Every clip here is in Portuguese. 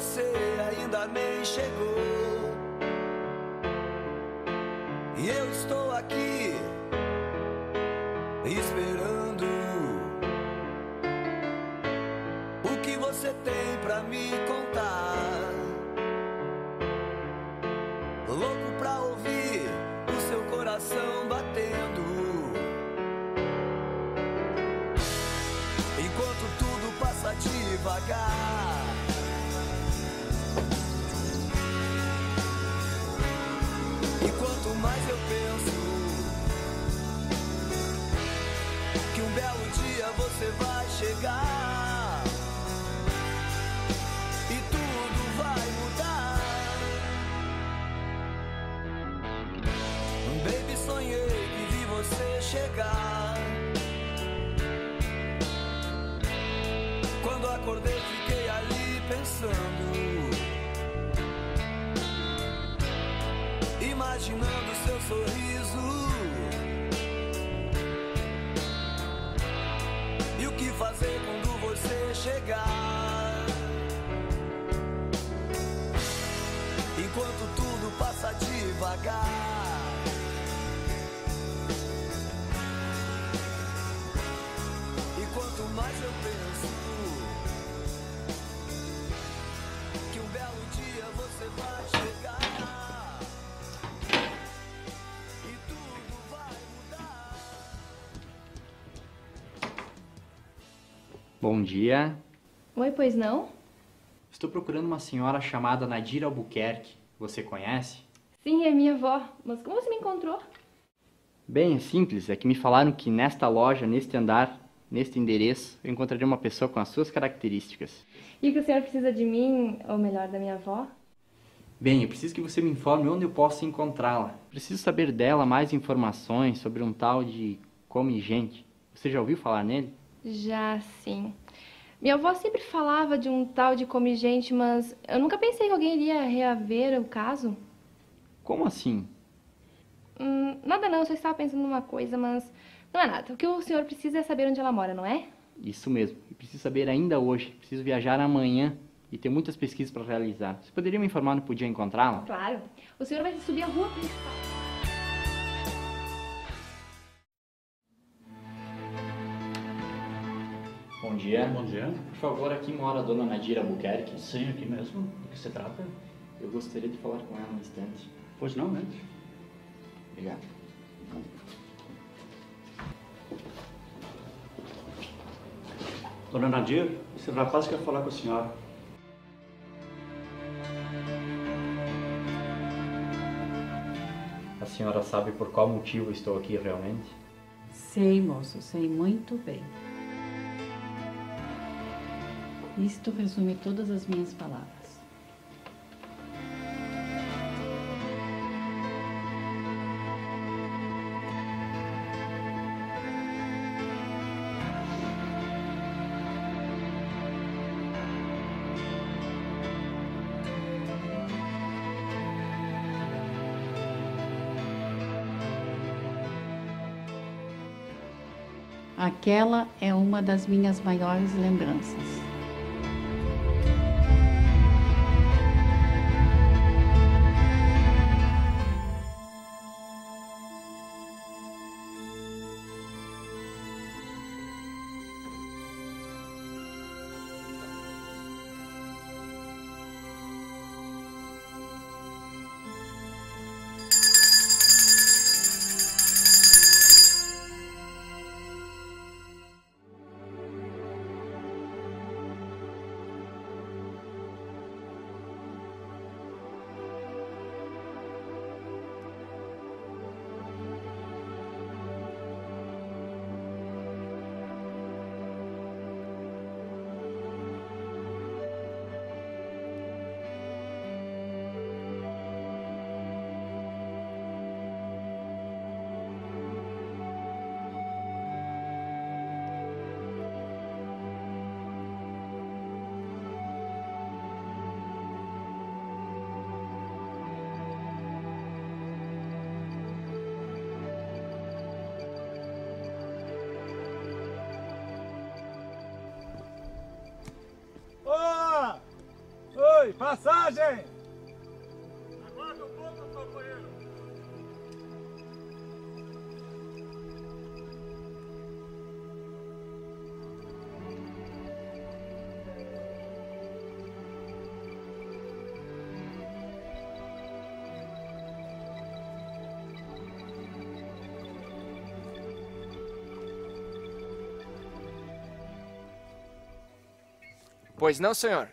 você ainda nem chegou. E eu estou aqui esperando o que você tem pra me contar. Louco pra ouvir o seu coração batendo, enquanto tudo passa devagar. E quanto mais eu penso que um belo dia você vai chegar e tudo vai mudar. Baby, sonhei que vi você chegar. Quando acordei fiquei ali pensando, imaginando seu sorriso e o que fazer quando você chegar. Enquanto tudo passa devagar, quanto mais eu penso que um belo dia você vai chegar e tudo vai mudar. Bom dia. Oi, pois não? Estou procurando uma senhora chamada Nadira Albuquerque. Você conhece? Sim, é minha avó. Mas como você me encontrou? Bem, é simples. É que me falaram que nesta loja, neste andar, neste endereço, eu encontraria uma pessoa com as suas características. E o que o senhor precisa de mim, ou melhor, da minha avó? Bem, eu preciso que você me informe onde eu posso encontrá-la. Preciso saber dela mais informações sobre um tal de Come Gente. Você já ouviu falar nele? Já, sim. Minha avó sempre falava de um tal de Come Gente, mas eu nunca pensei que alguém iria reaver o caso. Como assim? Nada não, eu só estava pensando numa coisa, mas... Não é nada. O que o senhor precisa é saber onde ela mora, não é? Isso mesmo. Eu preciso saber ainda hoje. Preciso viajar amanhã e ter muitas pesquisas para realizar. Você poderia me informar onde podia encontrá-la? Claro. O senhor vai subir a rua principal. Bom dia. Bom dia. Por favor, aqui mora a dona Nadira Albuquerque. Sim, aqui mesmo. Do que se trata? Eu gostaria de falar com ela um instante. Pois não, mesmo. Obrigado. Dona Nadir, esse rapaz quer falar com a senhora. A senhora sabe por qual motivo estou aqui realmente? Sei, moço, sei muito bem. Isto resume todas as minhas palavras. Aquela é uma das minhas maiores lembranças. Passagem! Aguarda um pouco, companheiro. Pois não, senhor?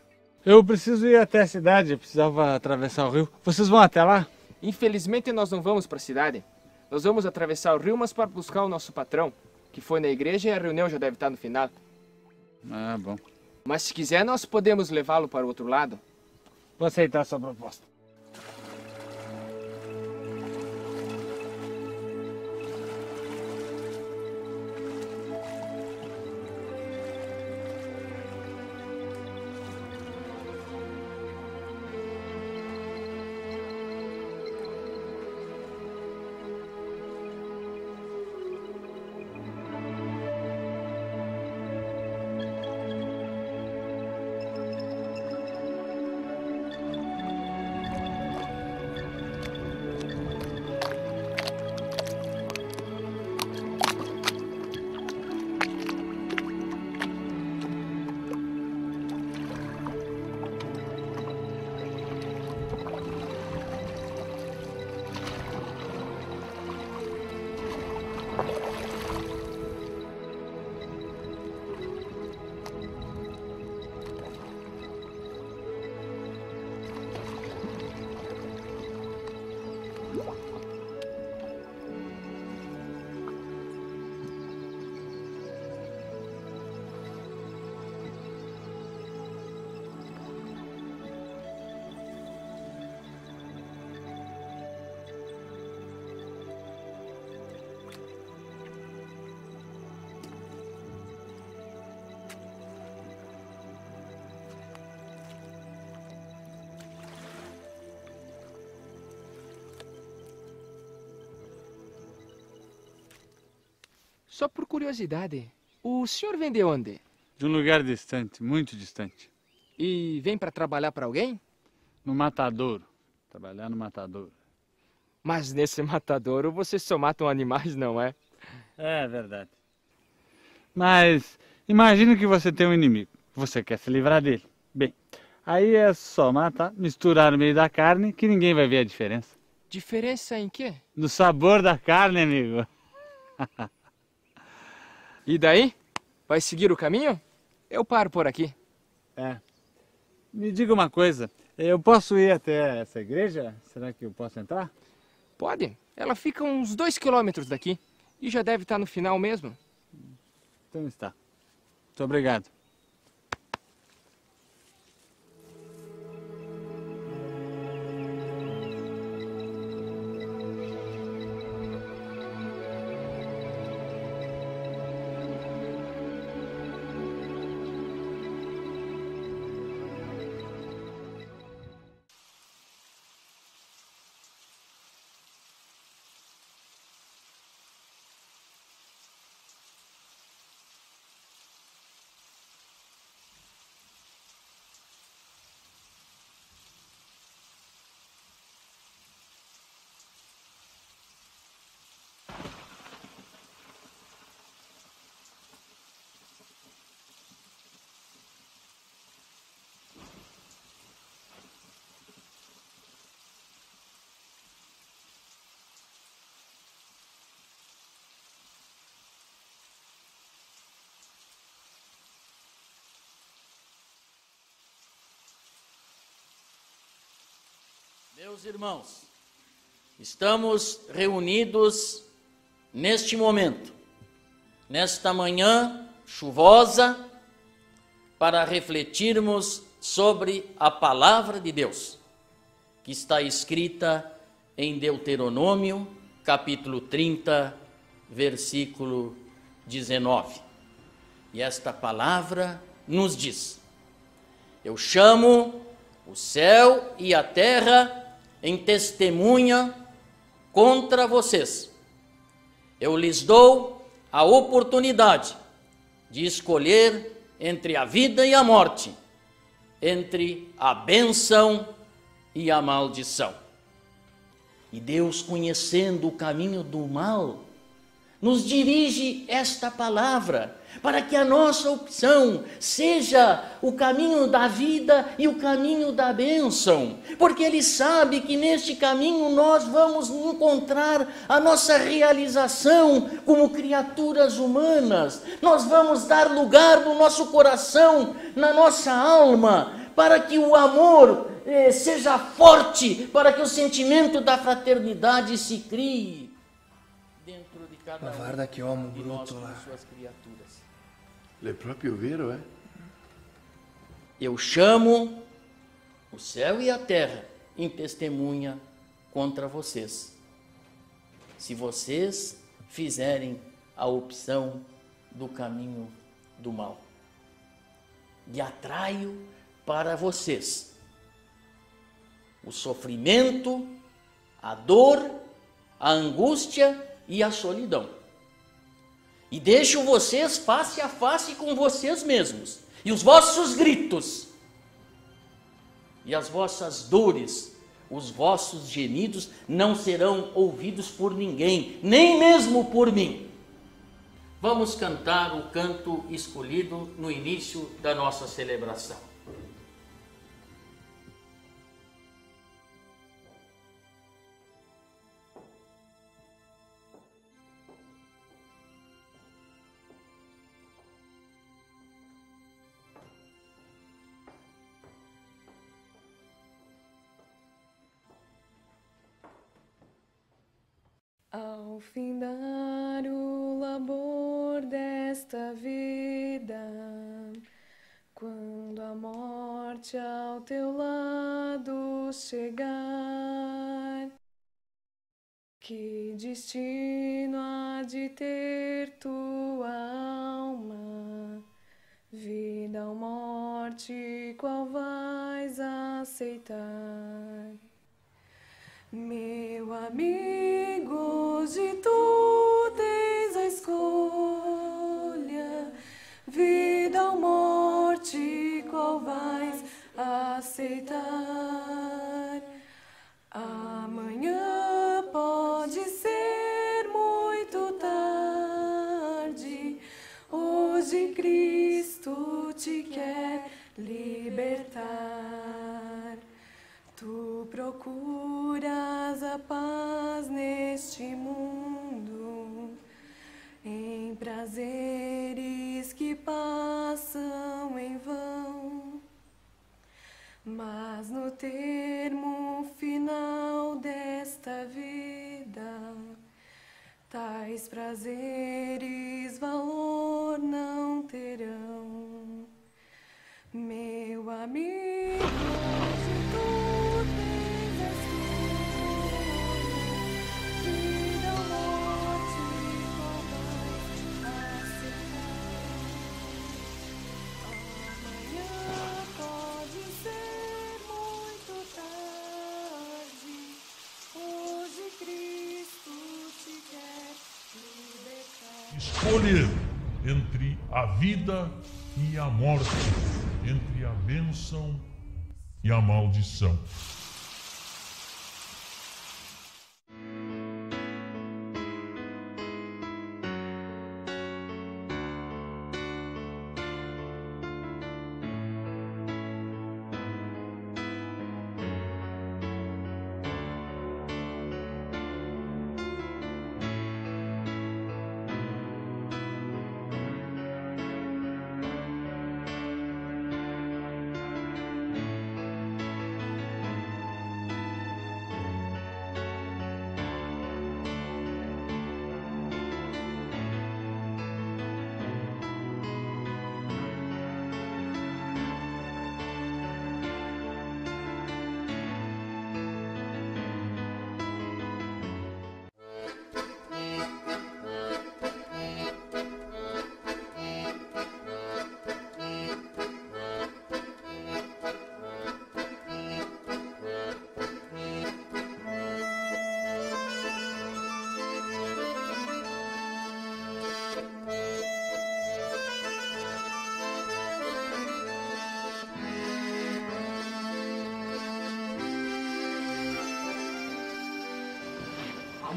Eu preciso ir até a cidade, eu precisava atravessar o rio. Vocês vão até lá? Infelizmente nós não vamos para a cidade. Nós vamos atravessar o rio, mas para buscar o nosso patrão, que foi na igreja e a reunião já deve estar no final. Ah, bom. Mas se quiser nós podemos levá-lo para o outro lado. Vou aceitar a sua proposta. Só por curiosidade, o senhor vem de onde? De um lugar distante, muito distante. E vem para trabalhar para alguém? No matadouro. Trabalhar no matadouro. Mas nesse matadouro vocês só matam animais, não é? É verdade. Mas imagina que você tem um inimigo. Você quer se livrar dele. Bem, aí é só matar, misturar no meio da carne que ninguém vai ver a diferença. Diferença em quê? No sabor da carne, amigo. E daí? Vai seguir o caminho? Eu paro por aqui. É. Me diga uma coisa, eu posso ir até essa igreja? Será que eu posso entrar? Pode. Ela fica uns 2 quilômetros daqui. E já deve estar no final mesmo. Então está. Muito obrigado. Meus irmãos, estamos reunidos neste momento, nesta manhã chuvosa, para refletirmos sobre a palavra de Deus, que está escrita em Deuteronômio, capítulo 30, versículo 19. E esta palavra nos diz: eu chamo o céu e a terra em testemunha contra vocês. Eu lhes dou a oportunidade de escolher entre a vida e a morte, entre a bênção e a maldição. E Deus, conhecendo o caminho do mal, nos dirige esta palavra para que a nossa opção seja o caminho da vida e o caminho da bênção, porque Ele sabe que neste caminho nós vamos encontrar a nossa realização como criaturas humanas. Nós vamos dar lugar no nosso coração, na nossa alma, para que o amor seja forte, para que o sentimento da fraternidade se crie dentro de cada um de nós com suas criaturas. Le proprio vero, é? Eu chamo o céu e a terra em testemunha contra vocês, se vocês fizerem a opção do caminho do mal. E atraio para vocês o sofrimento, a dor, a angústia e a solidão. E deixo vocês face a face com vocês mesmos, e os vossos gritos, e as vossas dores, os vossos gemidos não serão ouvidos por ninguém, nem mesmo por mim. Vamos cantar o canto escolhido no início da nossa celebração. Ao findar o labor desta vida, quando a morte ao teu lado chegar, que destino há de ter tua alma? Vida ou morte, qual vais aceitar? Meu amigo, hoje tu tens a escolha, vida ou morte, qual vais aceitar? Amanhã pode ser muito tarde, hoje Cristo te quer libertar. Tu procuras a paz neste mundo, em prazeres que passam em vão, mas no termo final desta vida, tais prazeres valor não terão. Meu amigo, escolher entre a vida e a morte, entre a bênção e a maldição.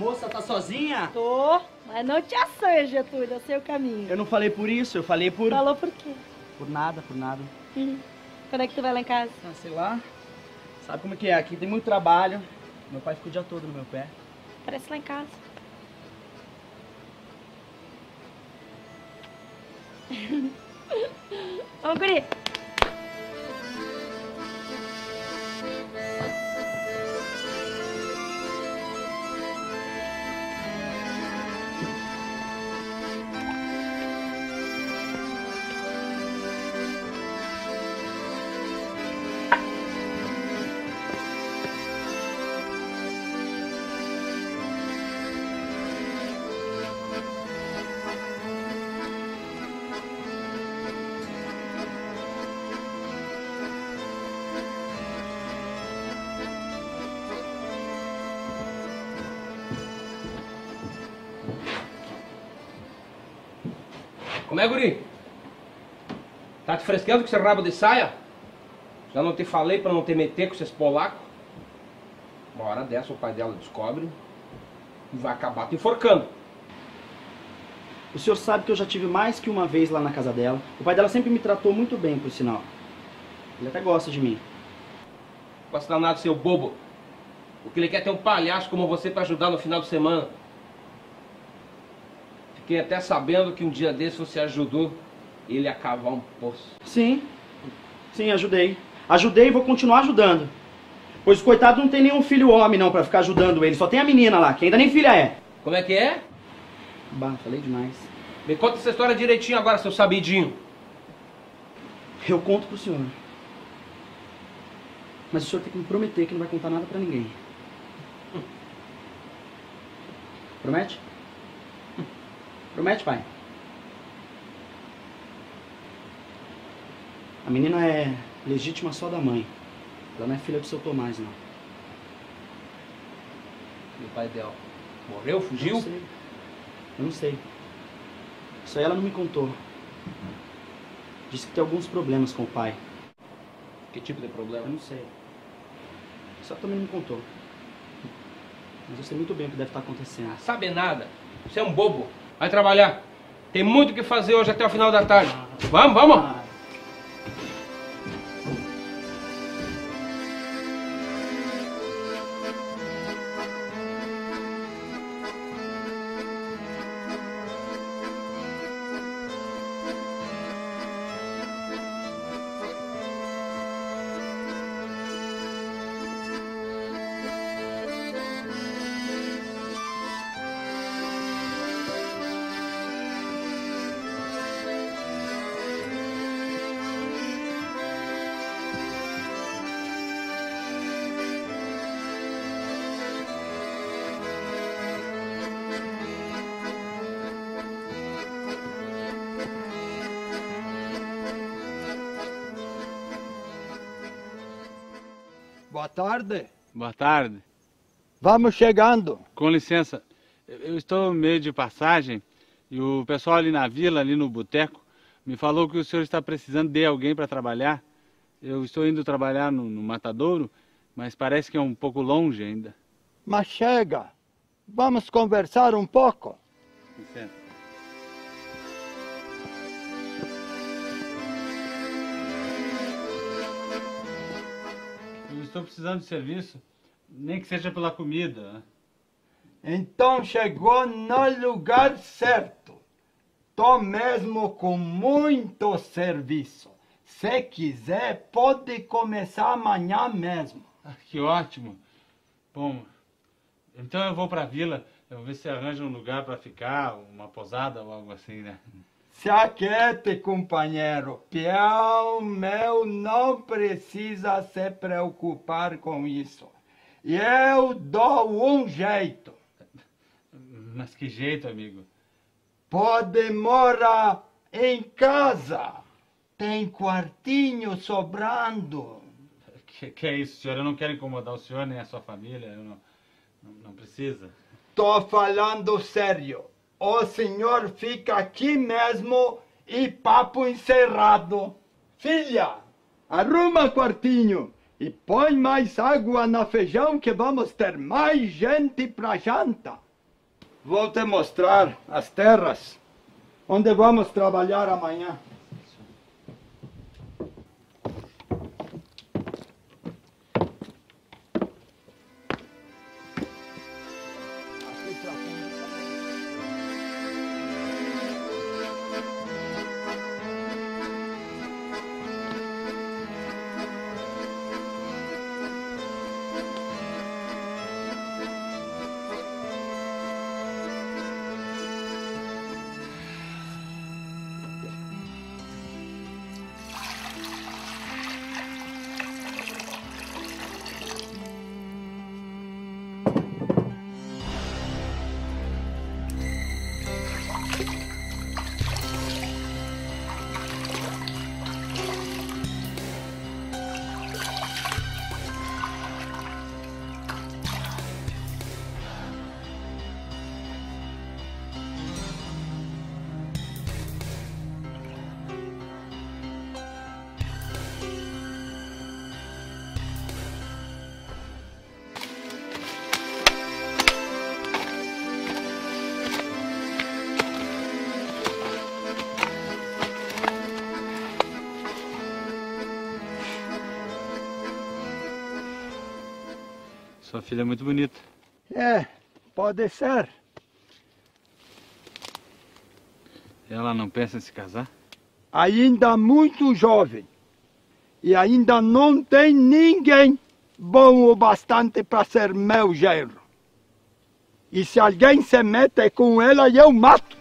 moça tá sozinha? Tô, mas não te assanha, Túlio, eu sei o caminho. Eu não falei por isso, eu falei por... Falou por quê? Por nada, por nada. Quando é que tu vai lá em casa? Ah, sei lá. Sabe como é que é? Aqui tem muito trabalho. Meu pai fica o dia todo no meu pé. Parece lá em casa. Ô, guri! Como é, guri? Tá te fresqueando com esse rabo de saia? Já não te falei pra não te meter com esses polacos? Uma hora dessa o pai dela descobre e vai acabar te enforcando. O senhor sabe que eu já tive mais que uma vez lá na casa dela. O pai dela sempre me tratou muito bem, por sinal. Ele até gosta de mim. Gosta danado, seu bobo. O que ele quer é ter um palhaço como você pra ajudar no final de semana. Fiquei até sabendo que um dia desse você ajudou ele a cavar um poço. Sim, sim, ajudei. Ajudei e vou continuar ajudando. Pois o coitado não tem nenhum filho homem não pra ficar ajudando ele. Só tem a menina lá, que ainda nem filha é. Como é que é? Bah, falei demais. Me conta essa história direitinho agora, seu sabidinho. Eu conto pro senhor. Mas o senhor tem que me prometer que não vai contar nada pra ninguém. Promete? Promete, pai? A menina é legítima só da mãe. Ela não é filha do seu Tomás, não. E o pai dela morreu? Fugiu? Eu não sei. Isso aí ela não me contou. Disse que tem alguns problemas com o pai. Que tipo de problema? Eu não sei. Só também não me contou. Mas eu sei muito bem o que deve estar acontecendo. Ah, sabe nada. Você é um bobo. Vai trabalhar. Tem muito o que fazer hoje até o final da tarde. Vamos, vamos! Boa tarde. Boa tarde. Vamos chegando. Com licença, eu estou meio de passagem e o pessoal ali na vila, ali no boteco, me falou que o senhor está precisando de alguém para trabalhar. Eu estou indo trabalhar no matadouro, mas parece que é um pouco longe ainda. Mas chega, vamos conversar um pouco. Com licença. Estou precisando de serviço, nem que seja pela comida. Então chegou no lugar certo. Tô mesmo com muito serviço. Se quiser, pode começar amanhã mesmo. Ah, que ótimo. Bom, então eu vou para a vila. Eu vou ver se arranja um lugar para ficar, uma posada ou algo assim, né? Se aquiete, companheiro. Peão meu não precisa se preocupar com isso. Eu dou um jeito. Mas que jeito, amigo? Pode morar em casa. Tem quartinho sobrando. Que é isso, senhor? Eu não quero incomodar o senhor nem a sua família. Eu não precisa. Tô falando sério. O senhor fica aqui mesmo e papo encerrado. Filha, arruma quartinho e põe mais água no feijão que vamos ter mais gente pra janta. vou te mostrar as terras onde vamos trabalhar amanhã. Sua filha é muito bonita. É, pode ser. Ela não pensa em se casar? Ainda muito jovem. E ainda não tem ninguém bom o bastante para ser meu genro. E se alguém se mete com ela, eu mato.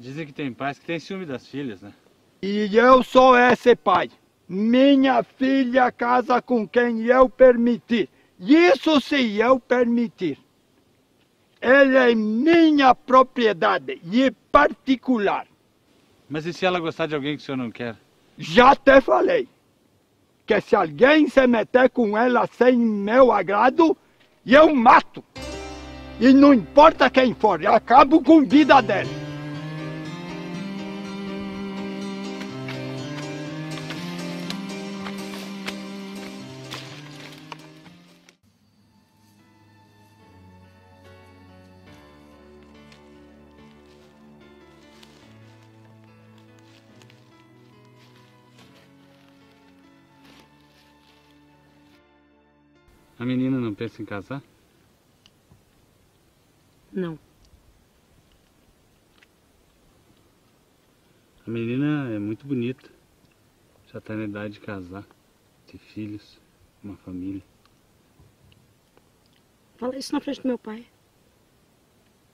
Dizem que tem pais que tem ciúme das filhas, né? E eu sou esse pai. Minha filha casa com quem eu permitir. Isso se eu permitir. Ela é minha propriedade e particular. Mas e se ela gostar de alguém que o senhor não quer? Já te falei. Que se alguém se meter com ela sem meu agrado, eu mato. E não importa quem for, eu acabo com a vida dela. A menina não pensa em casar? Não. A menina é muito bonita. Já está na idade de casar, ter filhos, uma família. Fala isso na frente do meu pai.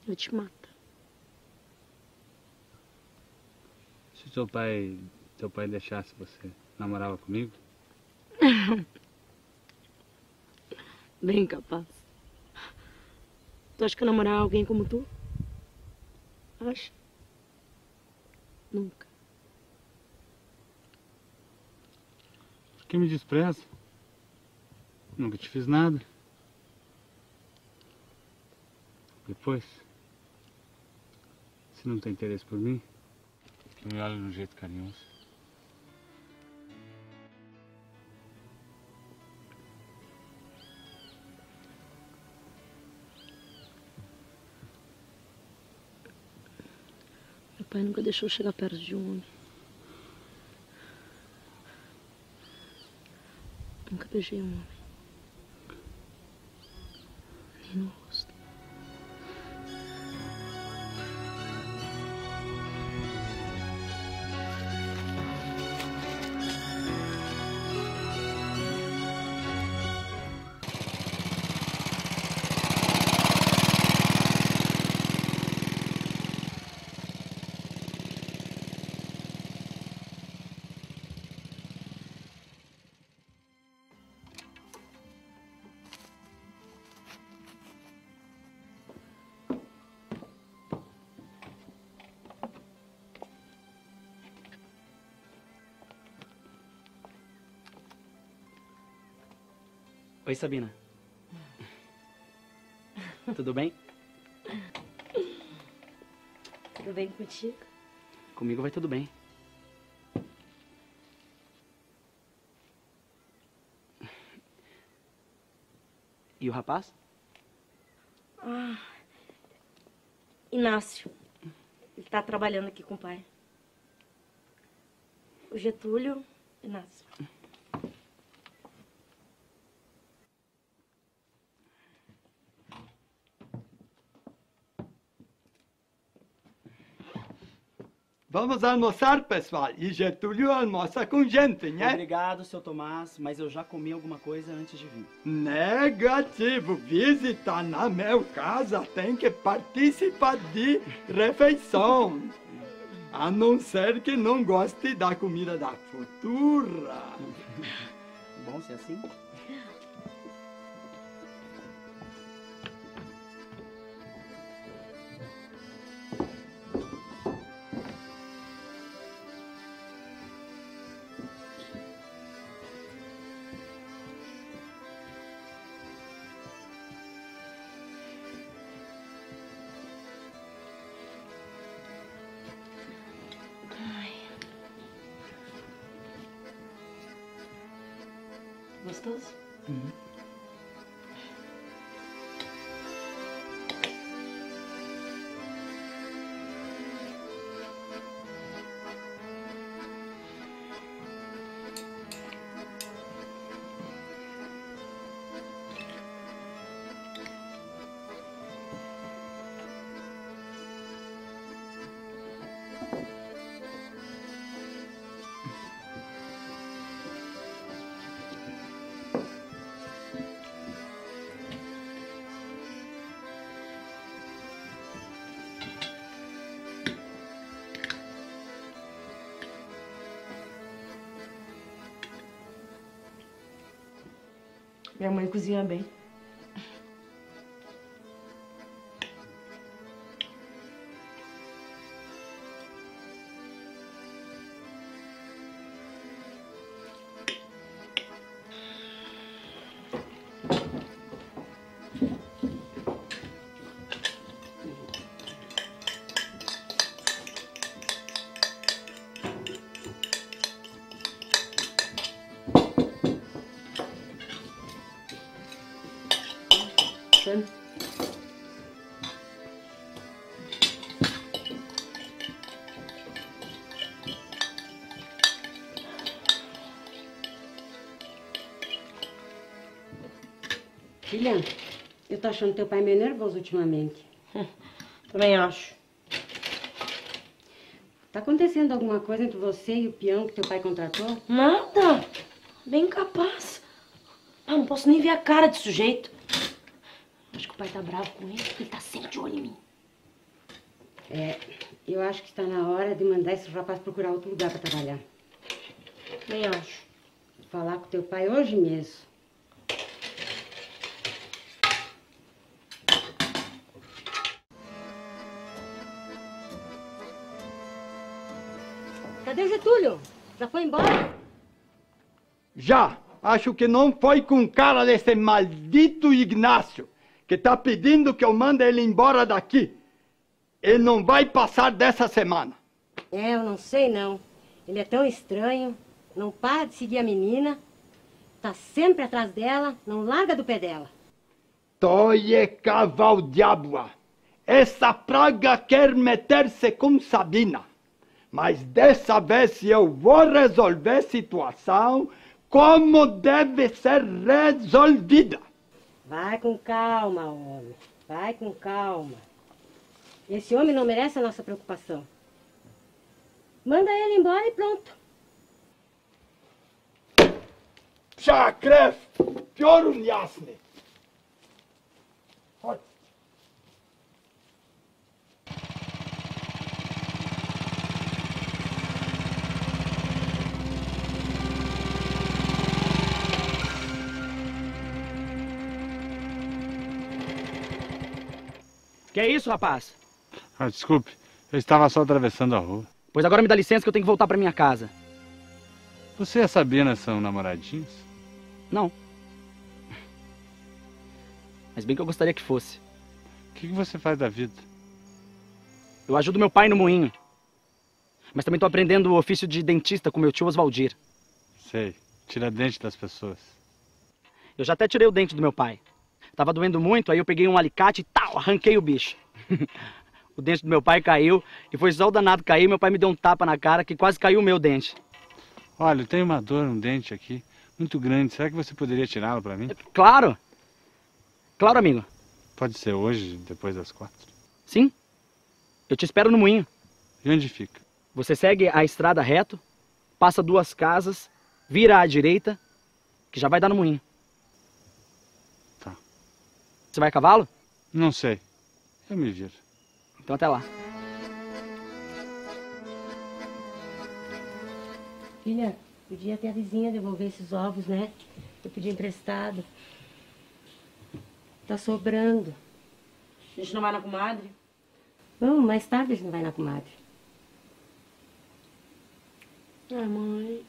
Ele te mata. Se teu pai deixasse, você namorava comigo? Bem capaz. Tu acha que eu namorar alguém como tu? Acha? Nunca. Por que me despreza? Nunca te fiz nada. Depois, se não tem interesse por mim, tu me olha de um jeito carinhoso. Meu pai nunca deixou eu chegar perto de um homem. Nunca beijei um homem. Nem no rosto. Oi, Sabina. Tudo bem? Tudo bem contigo? Comigo vai tudo bem. E o rapaz? Ah, Inácio. Ele tá trabalhando aqui com o pai. O Getúlio, Inácio. Vamos almoçar, pessoal. E Getúlio almoça com gente, né? Obrigado, seu Tomás, mas eu já comi alguma coisa antes de vir. Negativo. Visita na minha casa tem que participar de refeição. A não ser que não goste da comida da futura. Bom ser assim. Gostoso? Uhum. Minha mãe cozinha bem. Filha, eu tô achando teu pai meio nervoso ultimamente. Também acho. Tá acontecendo alguma coisa entre você e o peão que teu pai contratou? Nada. Bem capaz. Ah, não posso nem ver a cara de sujeito. Acho que o pai tá bravo com ele, porque ele tá sempre de olho em mim. É, eu acho que tá na hora de mandar esse rapaz procurar outro lugar pra trabalhar. Também acho. Vou falar com teu pai hoje mesmo. Cadê o Getúlio? Já foi embora? Já! Acho que não foi com cara desse maldito Inácio, que tá pedindo que eu mande ele embora daqui. Ele não vai passar dessa semana. É, eu não sei não. Ele é tão estranho, não para de seguir a menina, tá sempre atrás dela, não larga do pé dela. Toie cavaldiabua! Essa praga quer meter-se com Sabina. Mas dessa vez eu vou resolver a situação como deve ser resolvida. Vai com calma, homem. Vai com calma. Esse homem não merece a nossa preocupação. Manda ele embora e pronto. Chacref, pior um jasne. Que é isso, rapaz? Ah, desculpe. Eu estava só atravessando a rua. Pois agora me dá licença que eu tenho que voltar pra minha casa. Você e a Sabina são namoradinhos? Não. Mas bem que eu gostaria que fosse. O que você faz da vida? Eu ajudo meu pai no moinho. Mas também estou aprendendo o ofício de dentista com meu tio Oswaldir. Sei. Tira dente das pessoas. Eu já até tirei o dente do meu pai. Tava doendo muito, aí eu peguei um alicate e tal, arranquei o bicho. O dente do meu pai caiu e foi só o danado cair. Meu pai me deu um tapa na cara que quase caiu o meu dente. Olha, eu tenho uma dor no dente aqui, muito grande. Será que você poderia tirá-lo para mim? Claro. Claro, amigo. Pode ser hoje, depois das 4? Sim. Eu te espero no moinho. E onde fica? Você segue a estrada reto, passa 2 casas, vira à direita, que já vai dar no moinho. Tá. Você vai a cavalo? Não sei. Eu me viro. Então até lá. Filha, podia até a vizinha devolver esses ovos, né? Eu pedi emprestado. Tá sobrando. A gente não vai na comadre? Vamos, mais tarde a gente vai na comadre. Ah, mãe.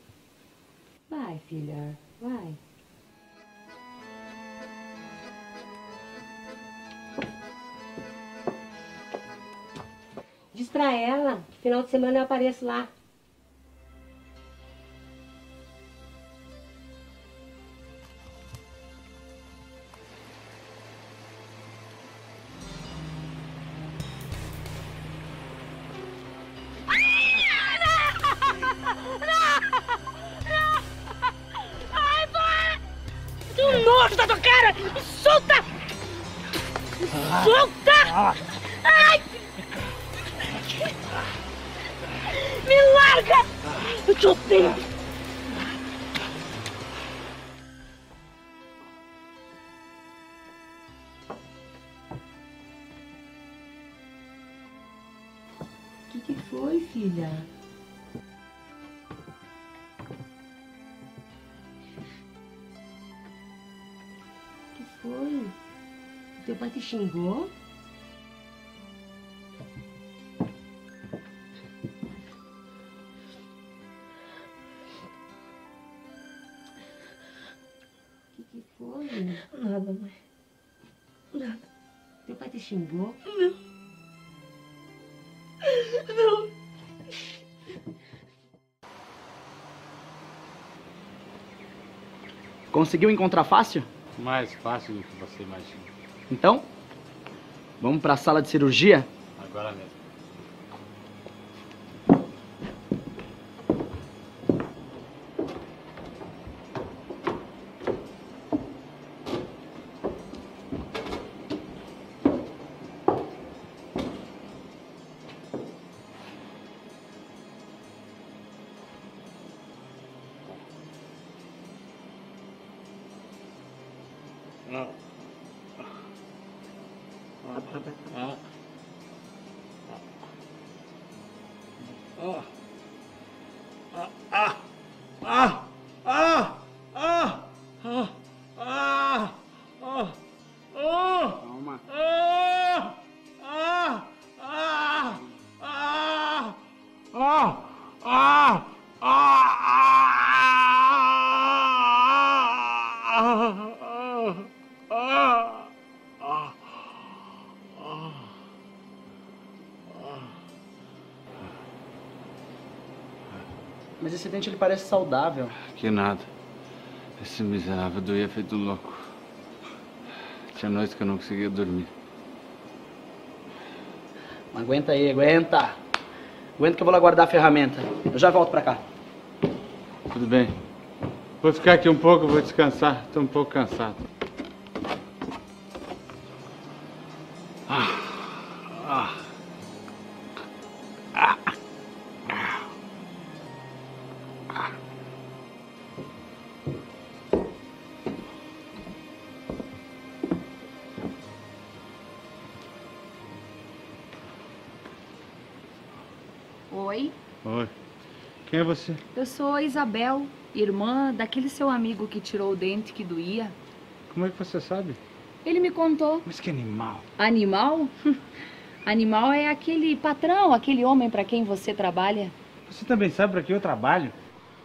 Vai, filha, vai. Diz pra ela que final de semana eu apareço lá. Xingou? Que foi? Nada, mãe. Nada. Teu pai te xingou? Não. Não. Conseguiu encontrar fácil? Mais fácil do que você imagina. Então? Vamos para a sala de cirurgia? Agora mesmo. Mas esse dente, ele parece saudável. Que nada. Esse miserável doía feito louco. Tinha noite que eu não conseguia dormir. Aguenta aí, aguenta. Aguenta que eu vou lá guardar a ferramenta. Eu já volto pra cá. Tudo bem. Vou ficar aqui um pouco, vou descansar. Tô um pouco cansado. Quem é você? Eu sou a Isabel, irmã daquele seu amigo que tirou o dente que doía. Como é que você sabe? Ele me contou. Mas que animal! Animal? Animal é aquele patrão, aquele homem para quem você trabalha. Você também sabe para quem eu trabalho?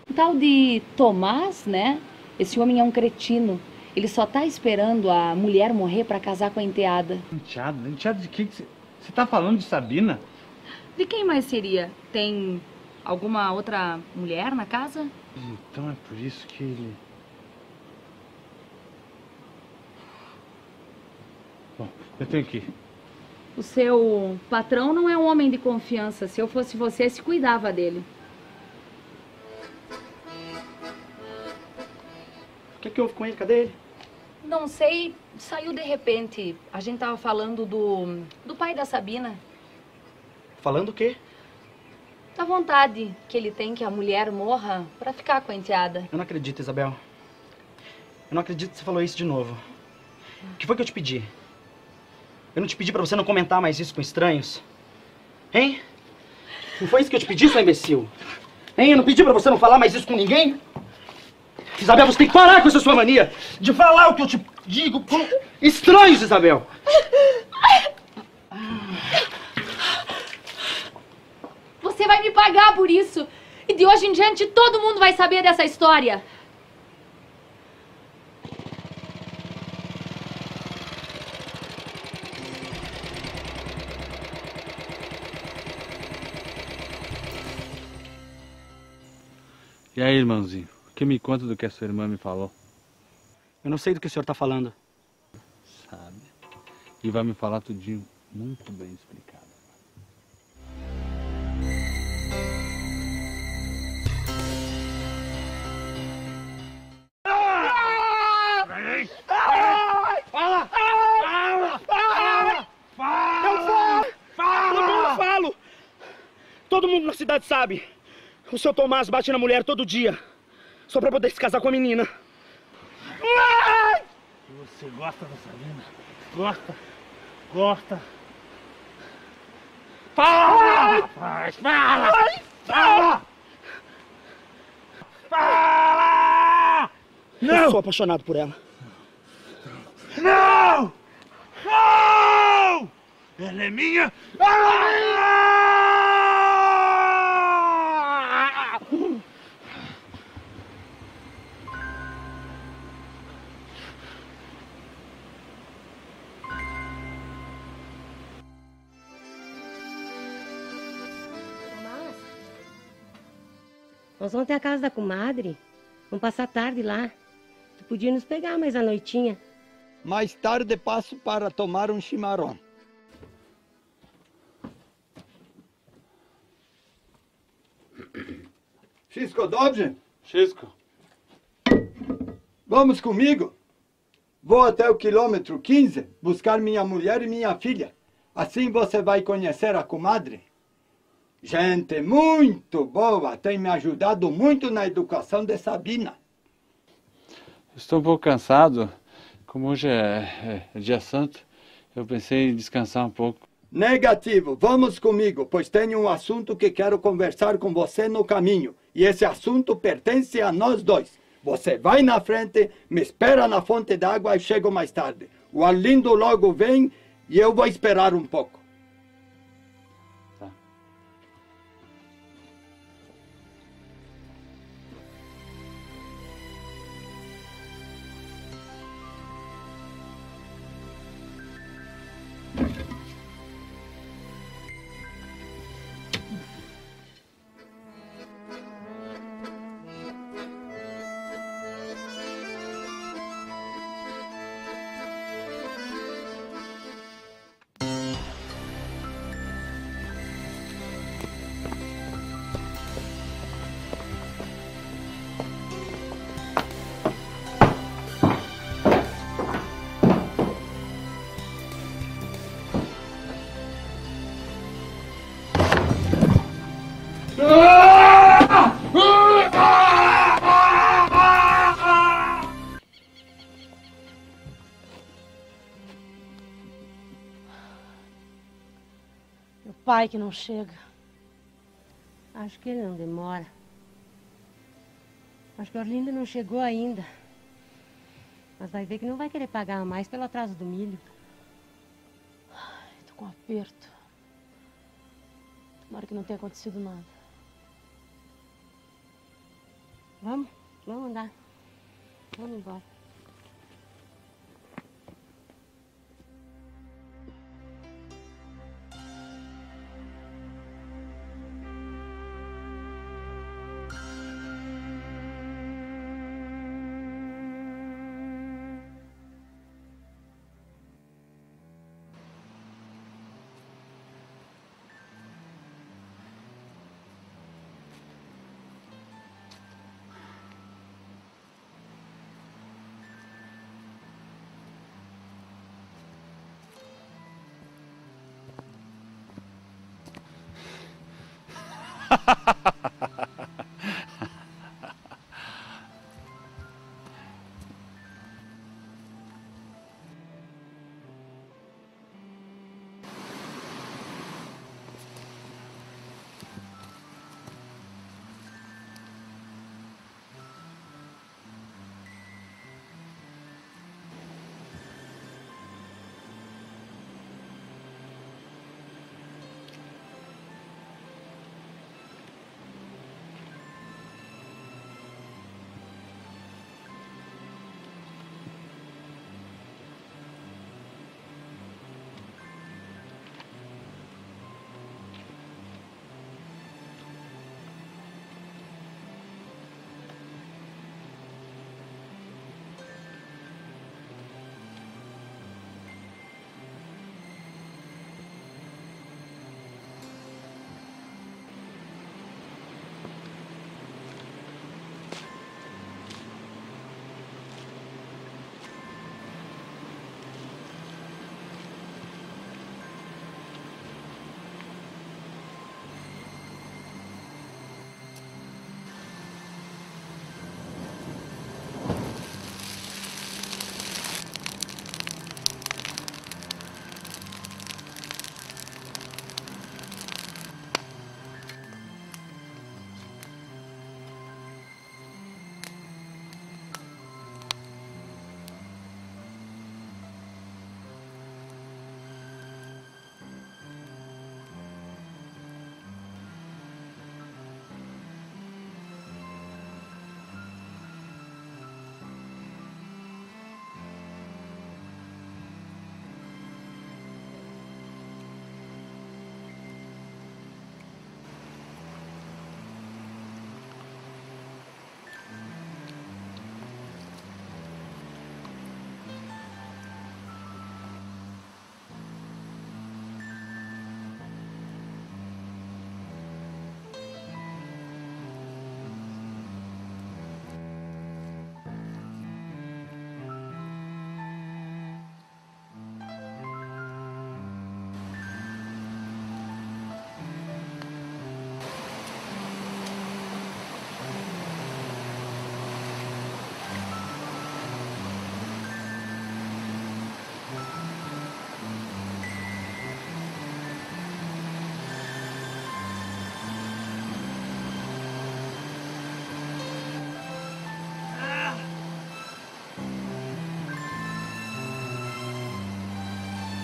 Um tal de Tomás, né? Esse homem é um cretino. Ele só tá esperando a mulher morrer para casar com a enteada. Enteada? Enteada de quem? Você tá falando de Sabina? De quem mais seria? Tem alguma outra mulher na casa? Então é por isso que ele... Bom, eu tenho que ir. O seu patrão não é um homem de confiança. Se eu fosse você, se cuidava dele. O que que houve com ele? Cadê ele? Não sei. Saiu de repente. A gente tava falando do pai da Sabina. Falando o quê? Da vontade que ele tem que a mulher morra pra ficar com a enteada. Eu não acredito, Isabel. Eu não acredito que você falou isso de novo. O que foi que eu te pedi? Eu não te pedi pra você não comentar mais isso com estranhos? Hein? Não foi isso que eu te pedi, seu imbecil? Hein? Eu não pedi pra você não falar mais isso com ninguém? Isabel, você tem que parar com essa sua mania de falar o que eu te digo com estranhos, Isabel! Você vai me pagar por isso! E de hoje em diante todo mundo vai saber dessa história! E aí, irmãozinho? O que me conta do que a sua irmã me falou? Eu não sei do que o senhor tá falando. Sabe. E vai me falar tudinho. Muito bem explicado. Fala! Eu falo! Fala! Eu falo! Todo mundo na cidade sabe. O seu Tomás bate na mulher todo dia, só pra poder se casar com a menina. Você gosta da Sabina? Gosta? Gosta? Fala! Fala! Fala! Fala! Fala! Não! Eu sou apaixonado por ela. Não! Não! Ela é minha! Nós vamos até a casa da comadre, vamos passar a tarde lá. Tu podia nos pegar mais à noitinha. Mais tarde passo para tomar um chimarrão. Chisco, dobre? Chisco. Vamos comigo? Vou até o quilômetro 15 buscar minha mulher e minha filha. Assim você vai conhecer a comadre. Gente muito boa, tem me ajudado muito na educação de Sabina. Estou um pouco cansado. Como hoje é dia santo, eu pensei em descansar um pouco. Negativo, vamos comigo, pois tenho um assunto que quero conversar com você no caminho. E esse assunto pertence a nós dois. Você vai na frente, me espera na fonte d'água e chego mais tarde. O Orlindo logo vem e eu vou esperar um pouco. Pai que não chega. Acho que ele não demora. Acho que a Orlinda não chegou ainda. Mas vai ver que não vai querer pagar mais pelo atraso do milho. Ai, tô com um aperto. Tomara que não tenha acontecido nada. Vamos? Vamos andar. Vamos embora.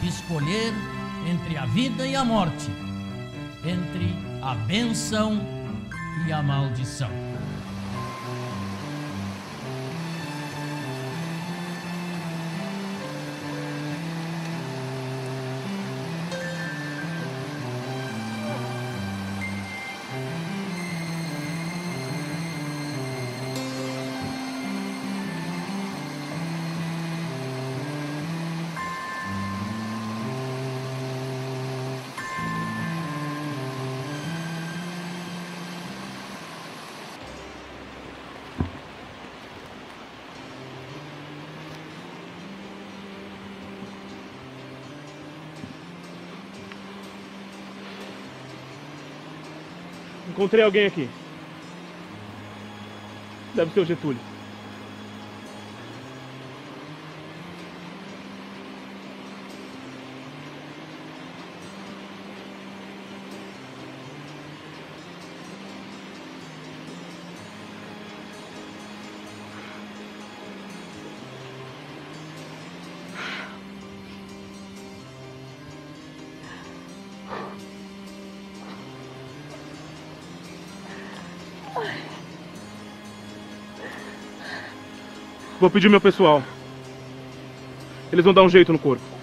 Escolher entre a vida e a morte, entre a bênção e a maldição. Encontrei alguém aqui. Deve ser o Getúlio. Vou pedir meu pessoal. Eles vão dar um jeito no corpo.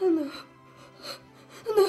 Não. Não.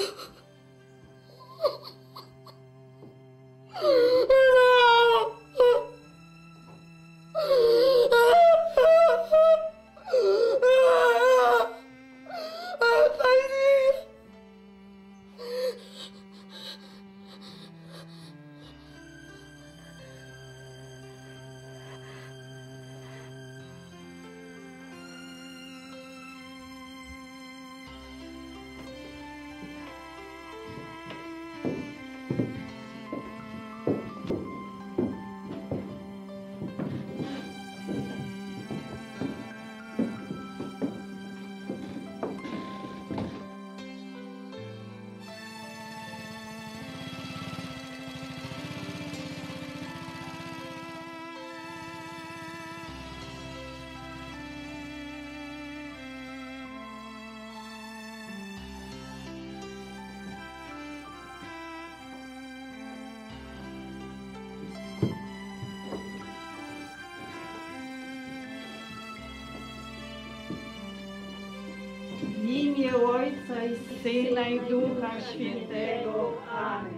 Syna i Ducha Świętego. Amen.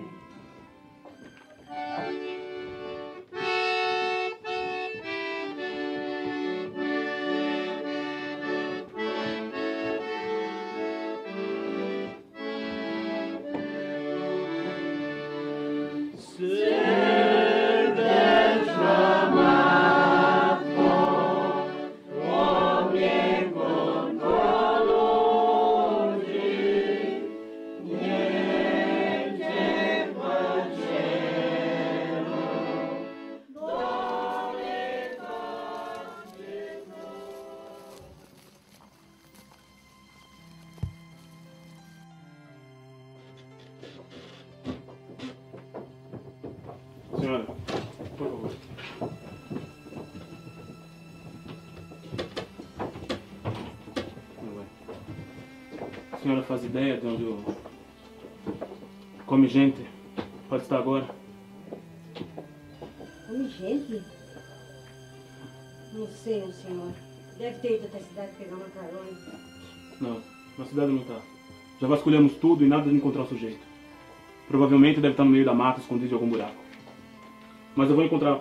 A senhora faz ideia de onde o Come Gente pode estar agora? Come Gente? Não sei, senhor. Deve ter ido até a cidade pegar uma carona. Não, na cidade não está. Já vasculhamos tudo e nada de encontrar o sujeito. Provavelmente deve estar no meio da mata, escondido em algum buraco. Mas eu vou encontrar.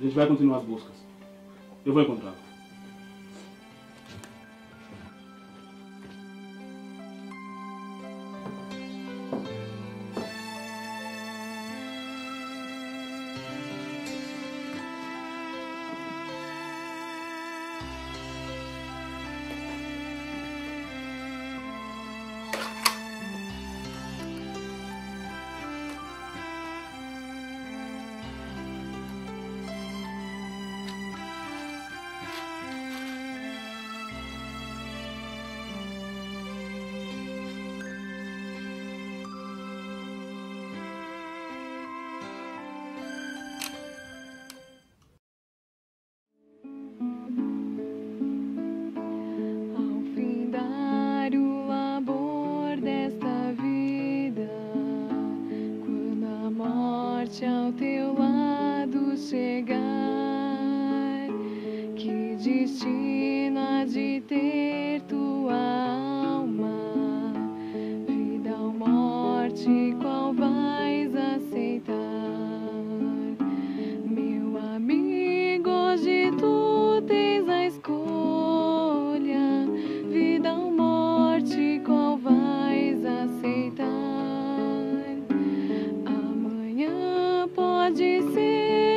A gente vai continuar as buscas. Eu vou encontrar.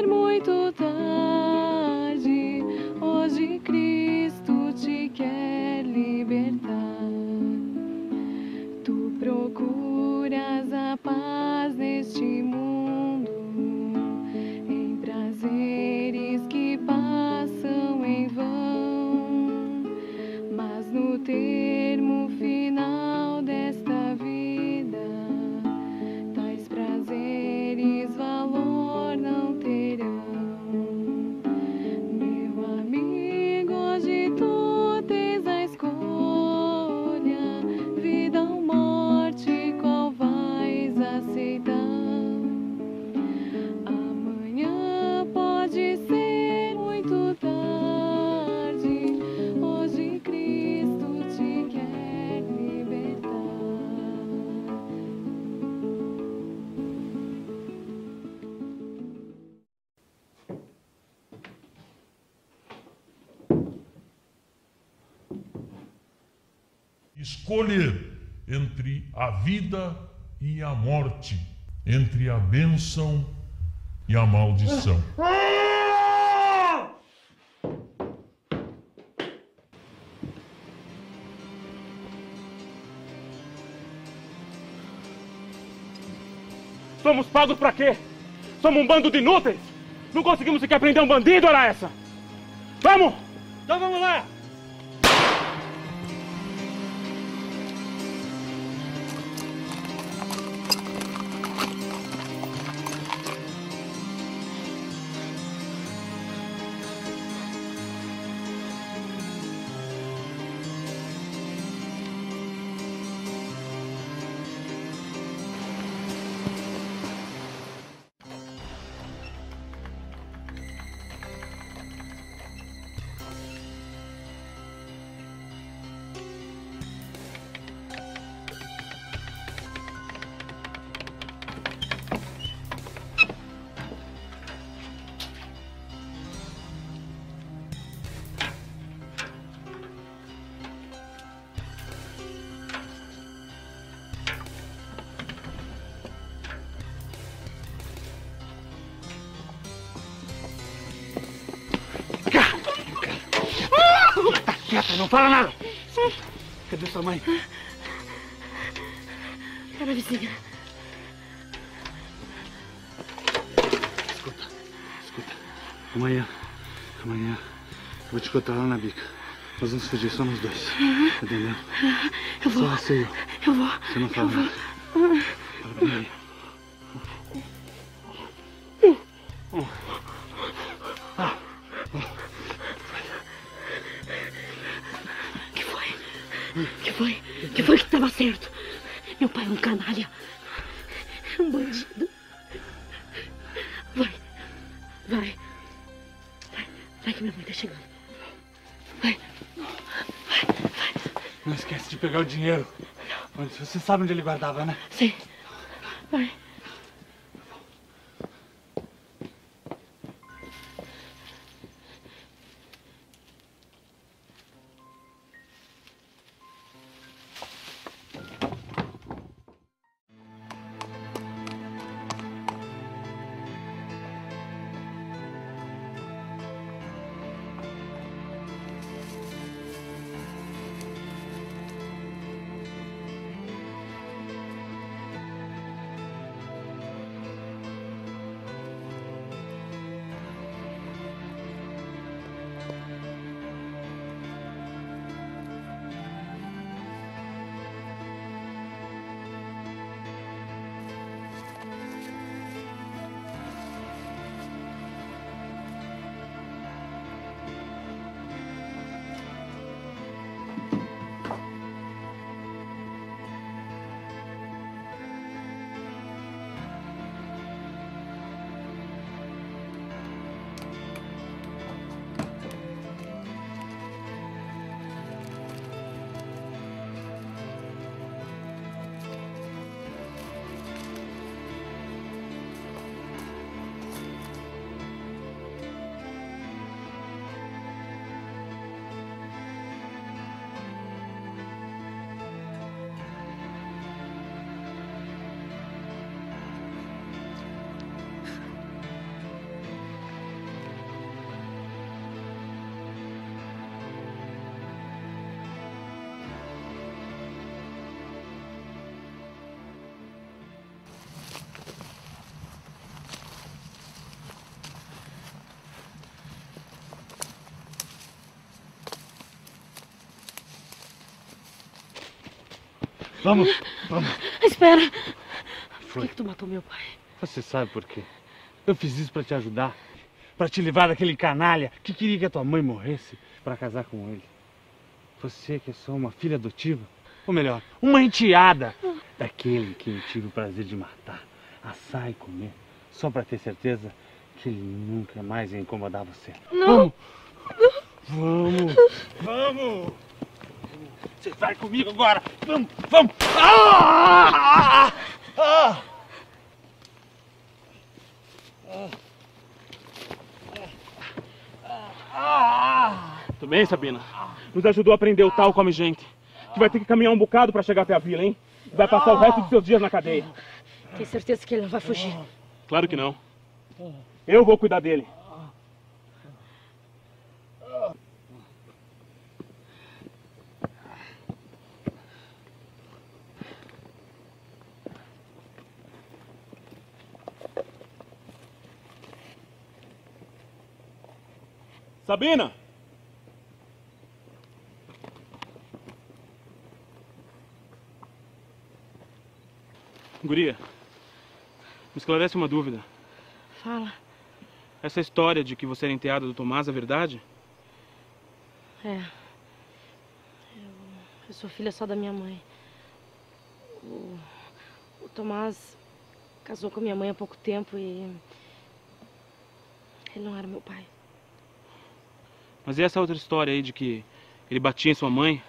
Muito tarde, hoje Cristo te quer. escolher entre a vida e a morte, entre a bênção e a maldição. Somos pagos pra quê? Somos um bando de inúteis? Não conseguimos sequer prender um bandido, era essa? Vamos! Então vamos lá! Não fala nada! Cadê sua mãe? Tá na vizinha. Escuta, escuta. Amanhã, eu vou te escutar lá na bica. Nós vamos fugir, só nós dois. Entendeu? Eu vou. Só você e eu. Eu vou. Você não fala nada. Fala pra mim. Certo. Meu pai é um canalha. Um bandido. Vai. Vai. Vai. Vai que minha mãe tá chegando. Vai. Vai. Não esquece de pegar o dinheiro. Não. Você sabe onde ele guardava, né? Sim. Vai. Vamos. Espera. Por que tu matou meu pai? Você sabe por quê. Eu fiz isso pra te ajudar. Pra te livrar daquele canalha que queria que a tua mãe morresse pra casar com ele. Você que é só uma filha adotiva. Ou melhor, uma enteada. Daquele que eu tive o prazer de matar, assar e comer. Só pra ter certeza que ele nunca mais ia incomodar você. Não. Vamos. Você vai comigo agora! Vamos! Tudo bem, Sabina? Nos ajudou a prender o tal Come Gente. que vai ter que caminhar um bocado para chegar até a vila, hein? Vai passar o resto dos seus dias na cadeia. Tem certeza que ele não vai fugir? Claro que não. Eu vou cuidar dele. Sabina! Guria, me esclarece uma dúvida. Fala. Essa história de que você era enteada do Tomás é verdade? É. Eu sou filha só da minha mãe. O Tomás casou com a minha mãe há pouco tempo e... ele não era meu pai. Mas e essa outra história aí de que ele batia em sua mãe?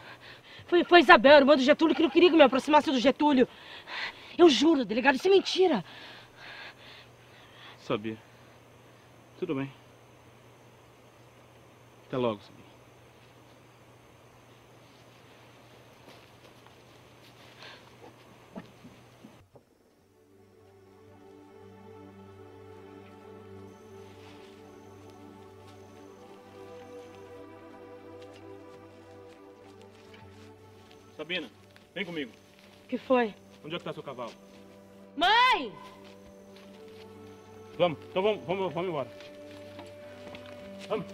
Foi Isabel, irmã do Getúlio, que não queria que me aproximasse do Getúlio. Eu juro, delegado, isso é mentira. Sabia. Tudo bem. Até logo, Sabina. Sabina, vem comigo. O que foi? Onde é que tá seu cavalo? Mãe! Vamos, então vamos embora. Vamos.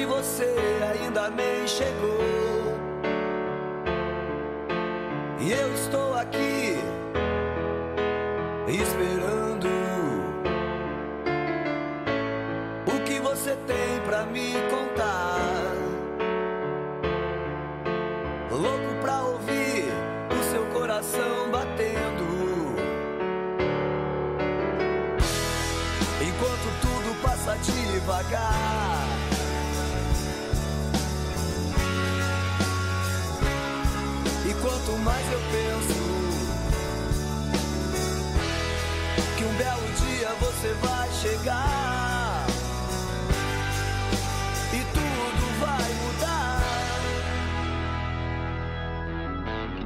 e você ainda me chegou. E eu estou aqui esperando o que você tem pra me contar. Louco pra ouvir o seu coração batendo, enquanto tudo passa devagar. E quanto mais eu penso que um belo dia você vai chegar e tudo vai mudar.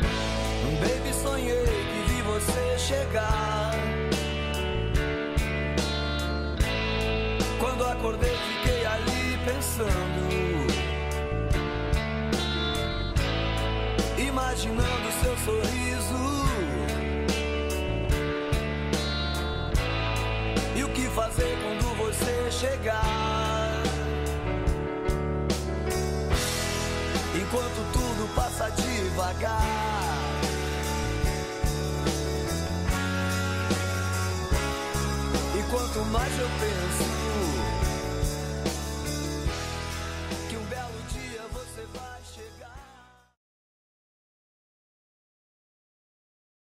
Baby, sonhei que vi você chegar. Quando acordei, fiquei ali pensando, imaginando seu sorriso e o que fazer quando você chegar. Enquanto tudo passa devagar, quanto mais eu penso